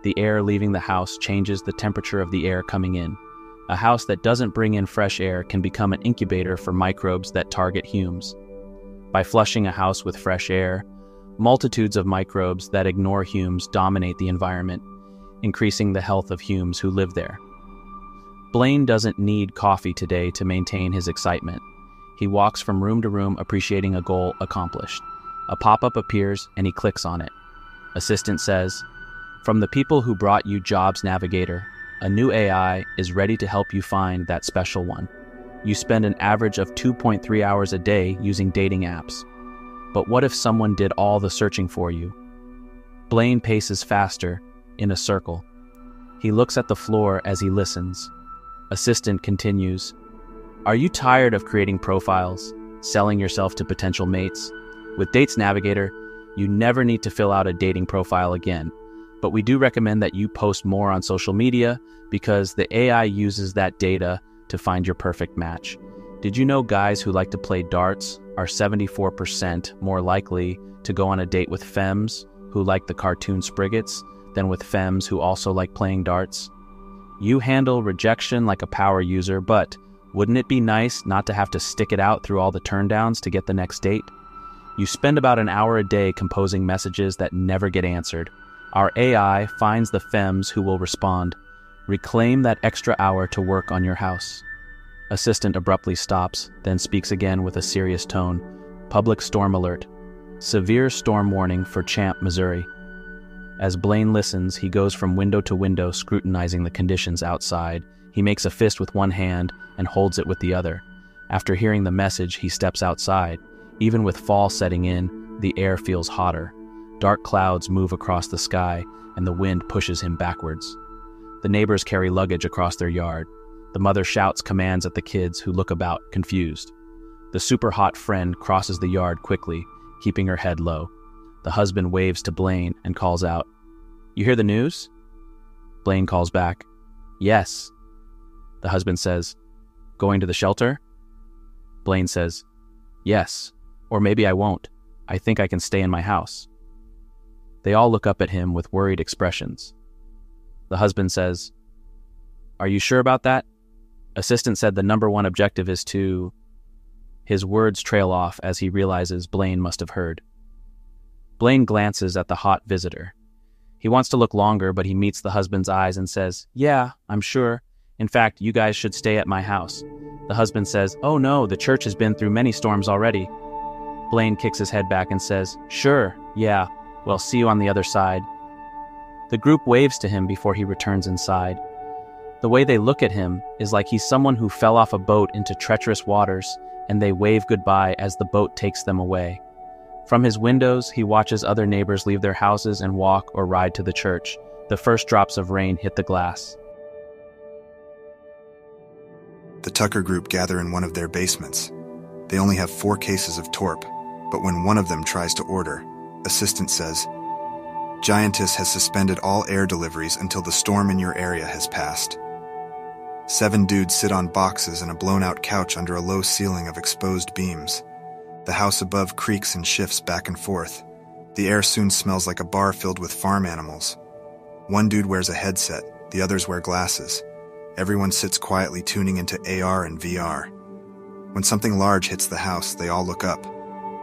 The air leaving the house changes the temperature of the air coming in. A house that doesn't bring in fresh air can become an incubator for microbes that target Humes. By flushing a house with fresh air, multitudes of microbes that ignore Humes dominate the environment, increasing the health of Humes who live there. Blaine doesn't need coffee today to maintain his excitement. He walks from room to room appreciating a goal accomplished. A pop-up appears and he clicks on it. Assistant says, "From the people who brought you Jobs Navigator, a new A I is ready to help you find that special one. You spend an average of two point three hours a day using dating apps. But what if someone did all the searching for you?" Blaine paces faster, in a circle. He looks at the floor as he listens. Assistant continues, "Are you tired of creating profiles, selling yourself to potential mates? With Dates Navigator, you never need to fill out a dating profile again. But we do recommend that you post more on social media because the A I uses that data to find your perfect match. Did you know guys who like to play darts are seventy-four percent more likely to go on a date with femmes who like the cartoon Spriggets than with femmes who also like playing darts? You handle rejection like a power user, but wouldn't it be nice not to have to stick it out through all the turndowns to get the next date? You spend about an hour a day composing messages that never get answered. Our A I finds the femmes who will respond. Reclaim that extra hour to work on your house." Assistant abruptly stops, then speaks again with a serious tone. "Public storm alert. Severe storm warning for Champ, Missouri." As Blaine listens, he goes from window to window, scrutinizing the conditions outside. He makes a fist with one hand and holds it with the other. After hearing the message, he steps outside. Even with fall setting in, the air feels hotter. Dark clouds move across the sky, and the wind pushes him backwards. The neighbors carry luggage across their yard. The mother shouts commands at the kids, who look about, confused. The super-hot friend crosses the yard quickly, keeping her head low. The husband waves to Blaine and calls out, "You hear the news?" Blaine calls back, "Yes." The husband says, "Going to the shelter?" Blaine says, "Yes, or maybe I won't. I think I can stay in my house." They all look up at him with worried expressions. The husband says, "Are you sure about that? Assistant said the number one objective is to..." His words trail off as he realizes Blaine must have heard. Blaine glances at the hot visitor. He wants to look longer, but he meets the husband's eyes and says, "Yeah, I'm sure. In fact, you guys should stay at my house." The husband says, "Oh no, the church has been through many storms already." Blaine kicks his head back and says, "Sure, yeah. Well, see you on the other side." The group waves to him before he returns inside. The way they look at him is like he's someone who fell off a boat into treacherous waters, and they wave goodbye as the boat takes them away. From his windows, he watches other neighbors leave their houses and walk or ride to the church. The first drops of rain hit the glass. The Tucker group gather in one of their basements. They only have four cases of torp, but when one of them tries to order, Assistant says, "Giantess has suspended all air deliveries until the storm in your area has passed." Seven dudes sit on boxes and a blown-out couch under a low ceiling of exposed beams. The house above creaks and shifts back and forth. The air soon smells like a bar filled with farm animals. One dude wears a headset, the others wear glasses. Everyone sits quietly tuning into A R and V R. When something large hits the house, they all look up.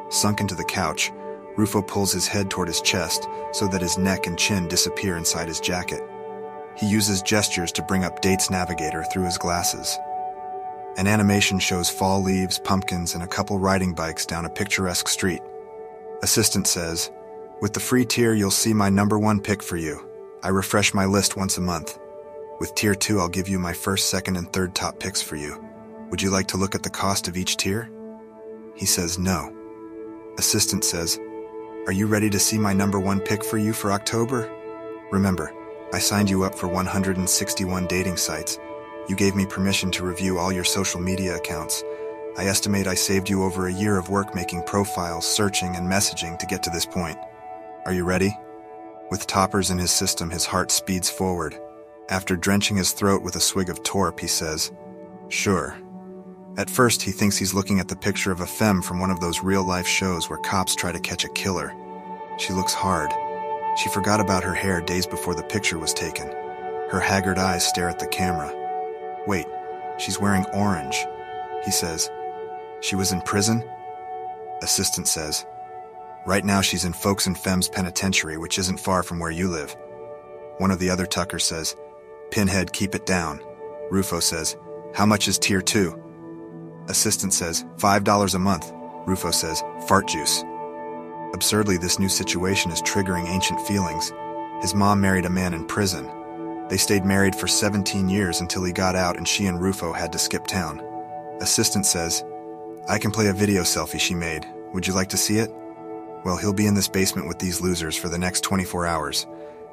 Sunk into the couch, Rufo pulls his head toward his chest so that his neck and chin disappear inside his jacket. He uses gestures to bring up Dates Navigator through his glasses. An animation shows fall leaves, pumpkins, and a couple riding bikes down a picturesque street. Assistant says, "With the free tier, you'll see my number one pick for you. I refresh my list once a month. With tier two, I'll give you my first, second, and third top picks for you. Would you like to look at the cost of each tier?" He says no. Assistant says, "Are you ready to see my number one pick for you for October? Remember, I signed you up for one hundred sixty-one dating sites. You gave me permission to review all your social media accounts. I estimate I saved you over a year of work making profiles, searching, and messaging to get to this point. Are you ready?" With toppers in his system, his heart speeds forward. After drenching his throat with a swig of torp, he says, "Sure." At first, he thinks he's looking at the picture of a femme from one of those real-life shows where cops try to catch a killer. She looks hard. She forgot about her hair days before the picture was taken. Her haggard eyes stare at the camera. "Wait, she's wearing orange," he says. "She was in prison?" Assistant says, "Right now she's in Folks and Femmes penitentiary, which isn't far from where you live." One of the other Tuckers says, "Pinhead, keep it down." Rufo says, "How much is tier two?" Assistant says, five dollars a month. Rufo says, "Fart juice." Absurdly, this new situation is triggering ancient feelings. His mom married a man in prison. They stayed married for seventeen years until he got out and she and Rufo had to skip town. Assistant says, "I can play a video selfie she made. Would you like to see it?" Well, he'll be in this basement with these losers for the next twenty-four hours.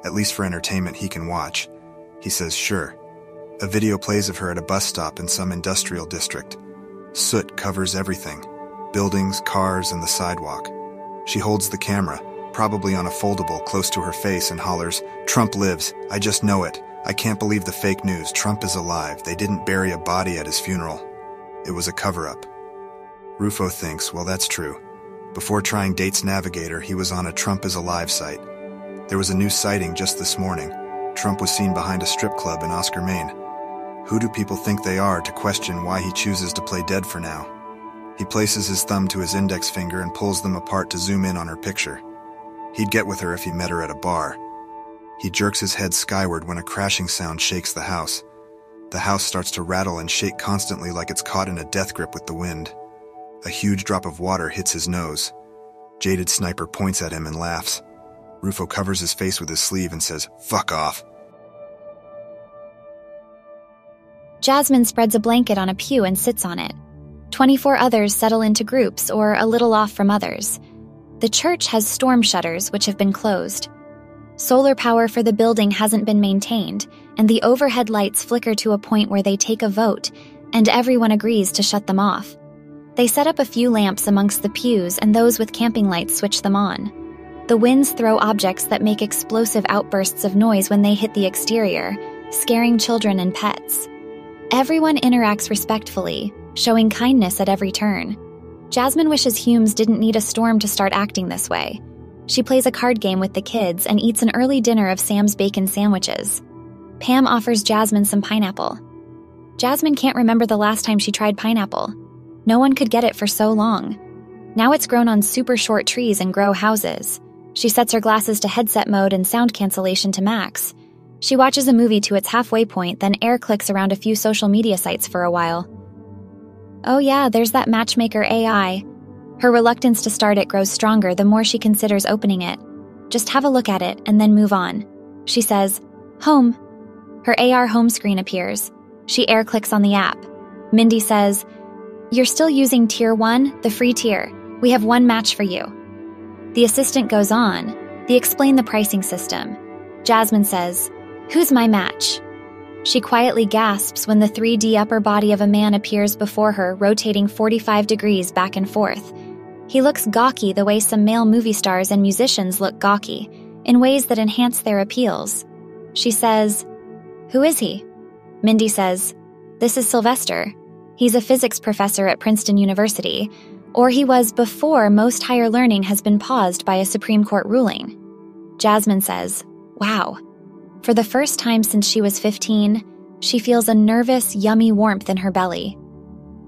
At least for entertainment he can watch. He says, "Sure." A video plays of her at a bus stop in some industrial district. Soot covers everything. Buildings, cars, and the sidewalk. She holds the camera, probably on a foldable close to her face, and hollers, "Trump lives. I just know it. I can't believe the fake news. Trump is alive. They didn't bury a body at his funeral. It was a cover-up." Rufo thinks, well, that's true. Before trying Dates Navigator, he was on a Trump is alive site. There was a new sighting just this morning. Trump was seen behind a strip club in Oscar, Maine. Who do people think they are to question why he chooses to play dead for now? He places his thumb to his index finger and pulls them apart to zoom in on her picture. He'd get with her if he met her at a bar. He jerks his head skyward when a crashing sound shakes the house. The house starts to rattle and shake constantly like it's caught in a death grip with the wind. A huge drop of water hits his nose. Jaded Sniper points at him and laughs. Rufo covers his face with his sleeve and says, "Fuck off." Jasmine spreads a blanket on a pew and sits on it. Twenty-four others settle into groups or a little off from others. The church has storm shutters which have been closed. Solar power for the building hasn't been maintained, and the overhead lights flicker to a point where they take a vote, and everyone agrees to shut them off. They set up a few lamps amongst the pews, and those with camping lights switch them on. The winds throw objects that make explosive outbursts of noise when they hit the exterior, scaring children and pets. Everyone interacts respectfully, showing kindness at every turn. Jasmine wishes Humes didn't need a storm to start acting this way. She plays a card game with the kids and eats an early dinner of Sam's bacon sandwiches. Pam offers Jasmine some pineapple. Jasmine can't remember the last time she tried pineapple. No one could get it for so long. Now it's grown on super short trees and grow houses. She sets her glasses to headset mode and sound cancellation to max. She watches a movie to its halfway point, then air clicks around a few social media sites for a while. Oh yeah, there's that matchmaker A I. Her reluctance to start it grows stronger the more she considers opening it. Just have a look at it and then move on. She says, "Home." Her A R home screen appears. She air clicks on the app. Mindy says, "You're still using tier one, the free tier. We have one match for you." The assistant goes on. They explain the pricing system. Jasmine says, "Who's my match?" She quietly gasps when the three D upper body of a man appears before her, rotating forty-five degrees back and forth. He looks gawky the way some male movie stars and musicians look gawky, in ways that enhance their appeals. She says, "Who is he?" Mindy says, "This is Sylvester. He's a physics professor at Princeton University, or he was before most higher learning has been paused by a Supreme Court ruling." Jasmine says, "Wow." For the first time since she was fifteen, she feels a nervous, yummy warmth in her belly.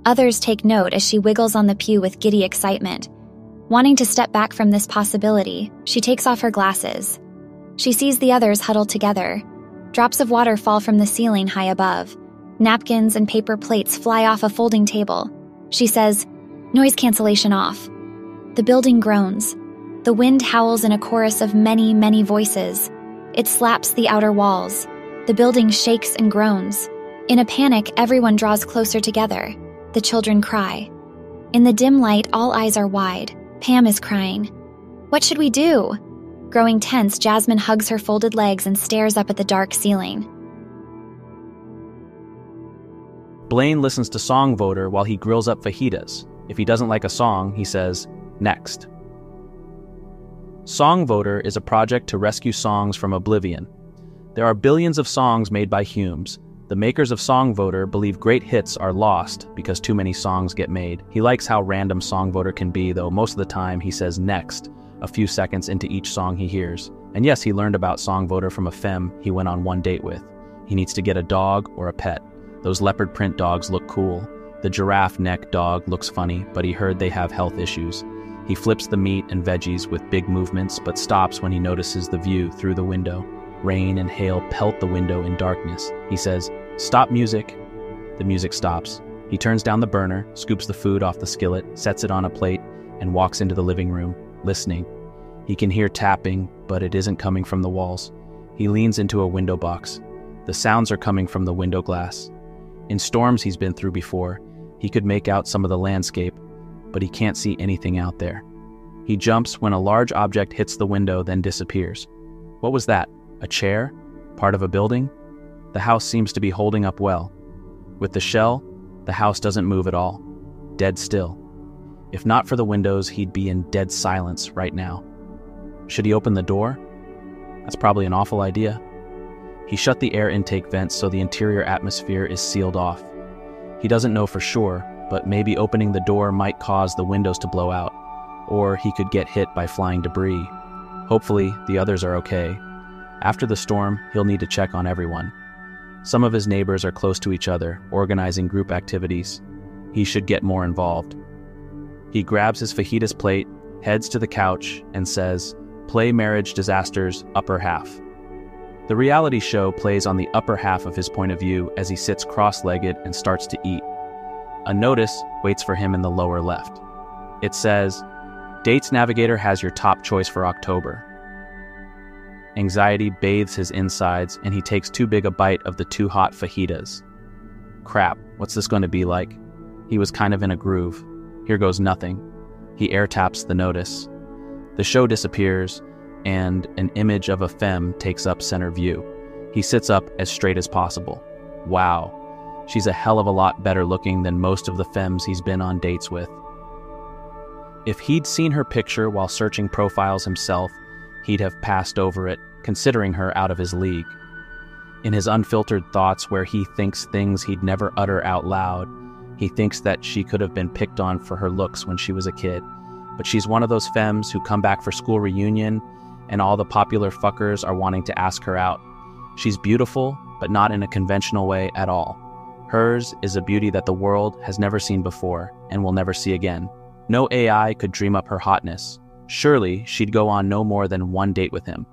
Others take note as she wiggles on the pew with giddy excitement. Wanting to step back from this possibility, she takes off her glasses. She sees the others huddled together. Drops of water fall from the ceiling high above. Napkins and paper plates fly off a folding table. She says, "Noise cancellation off." The building groans. The wind howls in a chorus of many, many voices. It slaps the outer walls. The building shakes and groans. In a panic, everyone draws closer together. The children cry. In the dim light, all eyes are wide. Pam is crying. "What should we do?" Growing tense, Jasmine hugs her folded legs and stares up at the dark ceiling. Blaine listens to Song Voter while he grills up fajitas. If he doesn't like a song, he says, "Next." Song Voter is a project to rescue songs from oblivion. There are billions of songs made by Humes. The makers of Song Voter believe great hits are lost because too many songs get made. He likes how random Song Voter can be, though most of the time he says next a few seconds into each song he hears. And yes, he learned about Song Voter from a femme he went on one date with. He needs to get a dog or a pet. Those leopard print dogs look cool. The giraffe neck dog looks funny, but he heard they have health issues. He flips the meat and veggies with big movements, but stops when he notices the view through the window. Rain and hail pelt the window in darkness. He says, "Stop music." The music stops. He turns down the burner, scoops the food off the skillet, sets it on a plate, and walks into the living room, listening. He can hear tapping, but it isn't coming from the walls. He leans into a window box. The sounds are coming from the window glass. In storms he's been through before, he could make out some of the landscape, but he can't see anything out there. He jumps when a large object hits the window, then disappears. What was that? A chair? Part of a building? The house seems to be holding up well. With the shell, the house doesn't move at all. Dead still. If not for the windows, he'd be in dead silence right now. Should he open the door? That's probably an awful idea. He shut the air intake vents so the interior atmosphere is sealed off. He doesn't know for sure, but maybe opening the door might cause the windows to blow out, or he could get hit by flying debris. Hopefully, the others are okay. After the storm, he'll need to check on everyone. Some of his neighbors are close to each other, organizing group activities. He should get more involved. He grabs his fajitas plate, heads to the couch, and says, "Play Marriage Disaster's Upper Half." The reality show plays on the upper half of his point of view as he sits cross-legged and starts to eat. A notice waits for him in the lower left. It says, "Dates Navigator has your top choice for October." Anxiety bathes his insides, and he takes too big a bite of the too hot fajitas. Crap, what's this going to be like? He was kind of in a groove. Here goes nothing. He air taps the notice. The show disappears, and an image of a femme takes up center view. He sits up as straight as possible. Wow. She's a hell of a lot better looking than most of the femmes he's been on dates with. If he'd seen her picture while searching profiles himself, he'd have passed over it, considering her out of his league. In his unfiltered thoughts, where he thinks things he'd never utter out loud, he thinks that she could have been picked on for her looks when she was a kid. But she's one of those femmes who come back for school reunion, and all the popular fuckers are wanting to ask her out. She's beautiful, but not in a conventional way at all. Hers is a beauty that the world has never seen before, and will never see again. No A I could dream up her hotness. Surely, she'd go on no more than one date with him.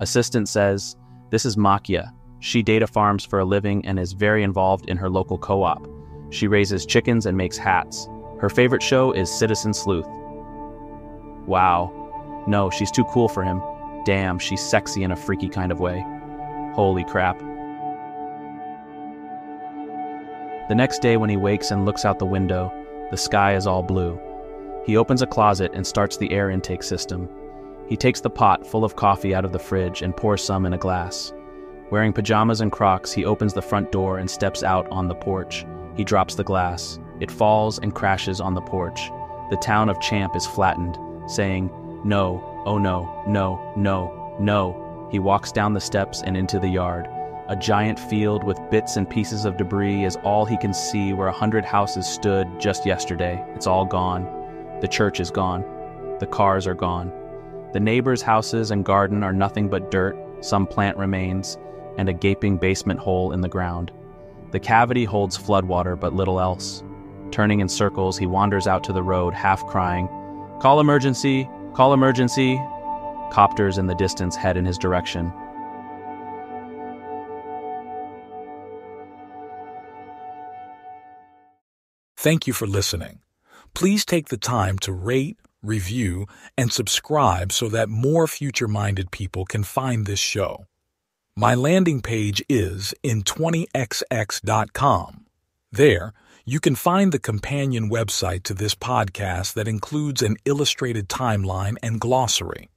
Assistant says, "This is Makia. She data farms for a living and is very involved in her local co-op. She raises chickens and makes hats. Her favorite show is Citizen Sleuth." Wow. No, she's too cool for him. Damn, she's sexy in a freaky kind of way. Holy crap. The next day when he wakes and looks out the window, the sky is all blue. He opens a closet and starts the air intake system. He takes the pot full of coffee out of the fridge and pours some in a glass. Wearing pajamas and Crocs, he opens the front door and steps out on the porch. He drops the glass. It falls and crashes on the porch. The town of Champ is flattened, saying, "No, oh no, no, no, no." He walks down the steps and into the yard. A giant field with bits and pieces of debris is all he can see where a hundred houses stood just yesterday. It's all gone. The church is gone. The cars are gone. The neighbors' houses and garden are nothing but dirt, some plant remains, and a gaping basement hole in the ground. The cavity holds floodwater, but little else. Turning in circles, he wanders out to the road, half crying, "Call emergency! Call emergency!" Copters in the distance head in his direction. Thank you for listening. Please take the time to rate, review, and subscribe so that more future-minded people can find this show. My landing page is in twenty x x dot com. There, you can find the companion website to this podcast that includes an illustrated timeline and glossary.